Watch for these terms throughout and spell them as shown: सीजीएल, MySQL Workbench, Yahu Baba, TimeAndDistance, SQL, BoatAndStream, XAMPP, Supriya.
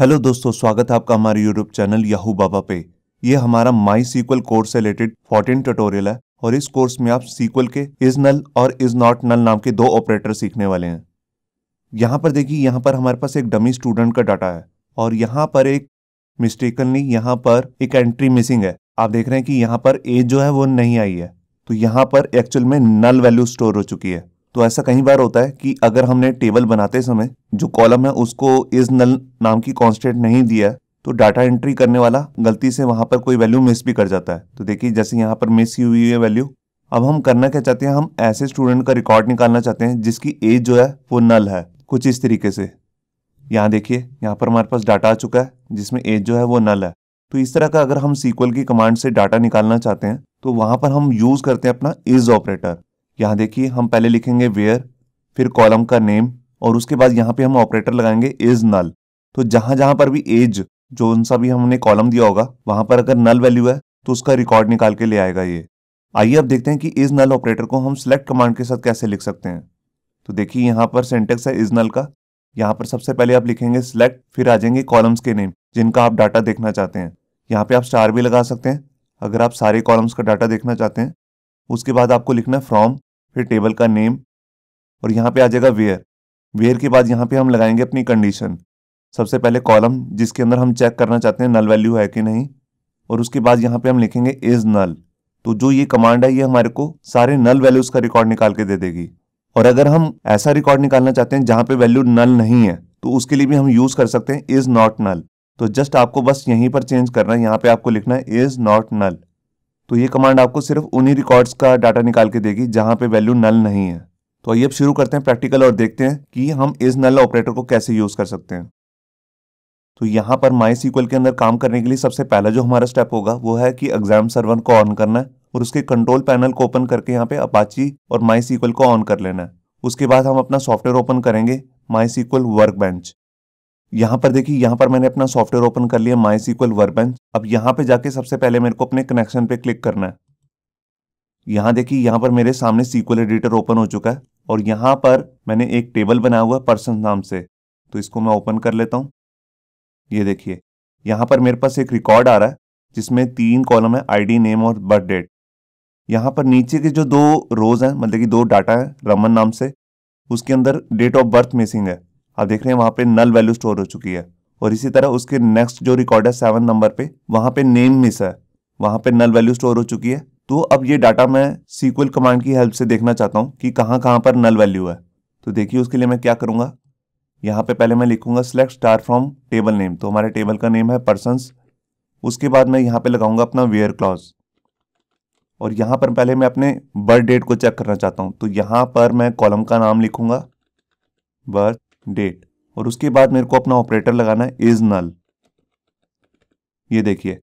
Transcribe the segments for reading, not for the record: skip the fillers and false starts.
Hello दोस्तों, स्वागत है आपका हमारे यूट्यूब चैनल याहू बाबा पे। ये हमारा MySQL कोर्स से रिलेटेड 14 ट्यूटोरियल है और इस कोर्स में आप SQL के इज नल और इज नॉट नल नाम के दो ऑपरेटर सीखने वाले हैं। यहाँ पर देखिए, यहाँ पर हमारे पास एक डमी स्टूडेंट का डाटा है और यहाँ पर एक मिस्टेकनली यहाँ पर एक एंट्री मिसिंग है। आप देख रहे हैं कि यहाँ पर एज जो है वो नहीं आई है, तो यहाँ पर एक्चुअल में नल वैल्यू स्टोर हो चुकी है। तो ऐसा कई बार होता है कि अगर हमने टेबल बनाते समय जो कॉलम है उसको इज नल नाम की कांस्टेंट नहीं दिया तो डाटा एंट्री करने वाला गलती से वहां पर कोई वैल्यू मिस भी कर जाता है। तो देखिए, जैसे यहाँ पर मिस ही हुई है वैल्यू। अब हम करना क्या चाहते हैं, हम ऐसे स्टूडेंट का रिकॉर्ड निकालना चाहते हैं जिसकी एज जो है वो नल है, कुछ इस तरीके से। यहाँ देखिए, यहाँ पर हमारे पास डाटा आ चुका है जिसमें एज जो है वो नल है। तो इस तरह का अगर हम SQL की कमांड से डाटा निकालना चाहते हैं तो वहां पर हम यूज करते हैं अपना इज ऑपरेटर। यहाँ देखिए, हम पहले लिखेंगे वेयर, फिर कॉलम का नेम और उसके बाद यहाँ पे हम ऑपरेटर लगाएंगे इज नल। तो जहां जहां पर भी एज जो उनसा भी हमने कॉलम दिया होगा वहां पर अगर नल वैल्यू है तो उसका रिकॉर्ड निकाल के ले आएगा ये। आइए अब देखते हैं कि इज नल ऑपरेटर को हम सेलेक्ट कमांड के साथ कैसे लिख सकते हैं। तो देखिए, यहाँ पर सिंटेक्स है इज नल का। यहाँ पर सबसे पहले आप लिखेंगे सेलेक्ट, फिर आ जाएंगे कॉलम्स के नेम जिनका आप डाटा देखना चाहते हैं। यहाँ पे आप स्टार भी लगा सकते हैं अगर आप सारे कॉलम्स का डाटा देखना चाहते हैं। उसके बाद आपको लिखना है फ्रॉम, फिर टेबल का नेम और यहाँ पे आ जाएगा वेयर। वेयर के बाद यहाँ पे हम लगाएंगे अपनी कंडीशन। सबसे पहले कॉलम जिसके अंदर हम चेक करना चाहते हैं नल वैल्यू है कि नहीं, और उसके बाद यहाँ पे हम लिखेंगे इज नल। तो जो ये कमांड है ये हमारे को सारे नल वैल्यूज का रिकॉर्ड निकाल के दे देगी। और अगर हम ऐसा रिकॉर्ड निकालना चाहते हैं जहाँ पे वैल्यू नल नहीं है तो उसके लिए भी हम यूज कर सकते हैं इज नॉट नल। तो जस्ट आपको बस यहीं पर चेंज करना है, यहाँ पे आपको लिखना है इज नॉट नल। तो ये कमांड आपको सिर्फ उन्हीं रिकॉर्ड्स का डाटा निकाल के देगी जहाँ पे वैल्यू नल नहीं है। तो आइए अब शुरू करते हैं प्रैक्टिकल और देखते हैं कि हम इज नल ऑपरेटर को कैसे यूज कर सकते हैं। तो यहाँ पर MySQL के अंदर काम करने के लिए सबसे पहला जो हमारा स्टेप होगा वो है कि एग्जाम सर्वर को ऑन करना है और उसके कंट्रोल पैनल को ओपन करके यहाँ पे अपाची और MySQL को ऑन कर लेना है। उसके बाद हम अपना सॉफ्टवेयर ओपन करेंगे MySQL वर्कबेंच। यहाँ पर देखिए, यहाँ पर मैंने अपना सॉफ्टवेयर ओपन कर लिया MySQL वर्कबेंच। अब यहाँ पे जाके सबसे पहले मेरे को अपने कनेक्शन पे क्लिक करना है। यहाँ देखिए, यहाँ पर मेरे सामने SQL एडिटर ओपन हो चुका है और यहाँ पर मैंने एक टेबल बनाया हुआ है पर्सन नाम से। तो इसको मैं ओपन कर लेता हूँ। ये देखिए, यहाँ पर मेरे पास एक रिकॉर्ड आ रहा है जिसमें 3 कॉलम है, ID, नेम और बर्थ डेट। यहाँ पर नीचे के जो 2 रोज हैं, मतलब कि 2 डाटा है रमन नाम से, उसके अंदर डेट ऑफ बर्थ मिसिंग है। आप देख रहे हैं वहाँ पे नल वैल्यू स्टोर हो चुकी है। और इसी तरह उसके नेक्स्ट जो रिकॉर्ड है 7 नंबर पे, वहाँ पे नेम मिस है, वहाँ पे नल वैल्यू स्टोर हो चुकी है। तो अब ये डाटा मैं SQL कमांड की हेल्प से देखना चाहता हूँ कि कहाँ पर नल वैल्यू है। तो देखिए, उसके लिए मैं क्या करूँगा, यहाँ पे पहले मैं लिखूंगा select star from table name. तो हमारे टेबल का नेम है पर्सनस। उसके बाद मैं यहाँ पे लगाऊंगा अपना वेयर क्लॉज और यहाँ पर पहले मैं अपने बर्थ डेट को चेक करना चाहता हूँ। तो यहाँ पर मैं कॉलम का नाम लिखूंगा बर्थ डेट और उसके बाद मेरे को अपना ऑपरेटर लगाना है इज नल। ये देखिए,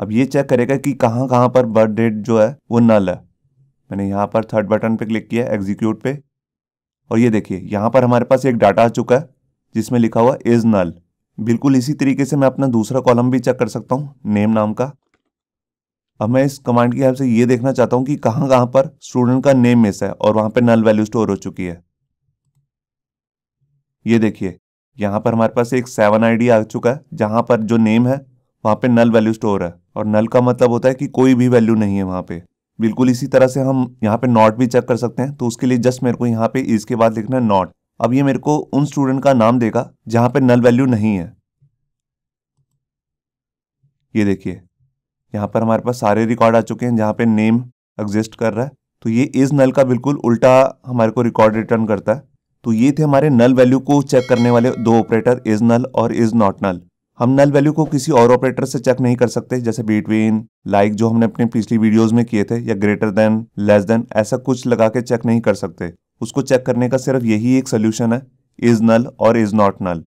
अब ये चेक करेगा कि कहाँ पर बर्थ डेट जो है वो नल है। मैंने यहाँ पर 3rd बटन पे क्लिक किया एग्जीक्यूट पे और ये देखिए, यहाँ पर हमारे पास एक डाटा आ चुका है जिसमें लिखा हुआ इज नल। बिल्कुल इसी तरीके से मैं अपना दूसरा कॉलम भी चेक कर सकता हूँ नेम नाम का। अब मैं इस कमांड की हेल्प से ये देखना चाहता हूँ कि कहाँ पर स्टूडेंट का नेम मिस है और वहाँ पर नल वैल्यू स्टोर हो चुकी है। ये देखिए, यहाँ पर हमारे पास एक 7 ID आ चुका है जहाँ पर जो नेम है वहाँ पे नल वैल्यू स्टोर है और नल का मतलब होता है कि कोई भी वैल्यू नहीं है वहाँ पे। बिल्कुल इसी तरह से हम यहाँ पे नॉट भी चेक कर सकते हैं। तो उसके लिए जस्ट मेरे को यहाँ पे इसके बाद लिखना है नॉट। अब ये मेरे को उन स्टूडेंट का नाम देगा जहाँ पे नल वैल्यू नहीं है। ये देखिए, यहाँ पर हमारे पास सारे रिकॉर्ड आ चुके हैं जहाँ पे नेम एग्जिस्ट कर रहा है। तो ये इज नल का बिल्कुल उल्टा हमारे को रिकॉर्ड रिटर्न करता है। तो ये थे हमारे नल वैल्यू को चेक करने वाले 2 ऑपरेटर इज नल और इज नॉट नल। हम नल वैल्यू को किसी और ऑपरेटर से चेक नहीं कर सकते, जैसे बिटवीन, लाइक जो हमने अपने पिछली वीडियोस में किए थे, या ग्रेटर देन, लेस देन, ऐसा कुछ लगा के चेक नहीं कर सकते। उसको चेक करने का सिर्फ यही एक सोल्यूशन है, इज नल और is not null.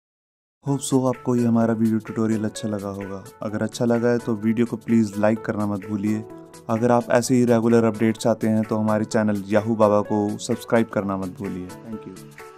Hope so आपको ये हमारा वीडियो ट्यूटोरियल अच्छा लगा होगा। अगर अच्छा लगा है तो वीडियो को प्लीज़ लाइक करना मत भूलिए। अगर आप ऐसे ही रेगुलर अपडेट चाहते हैं तो हमारे चैनल याहू बाबा को सब्सक्राइब करना मत भूलिए। Thank you.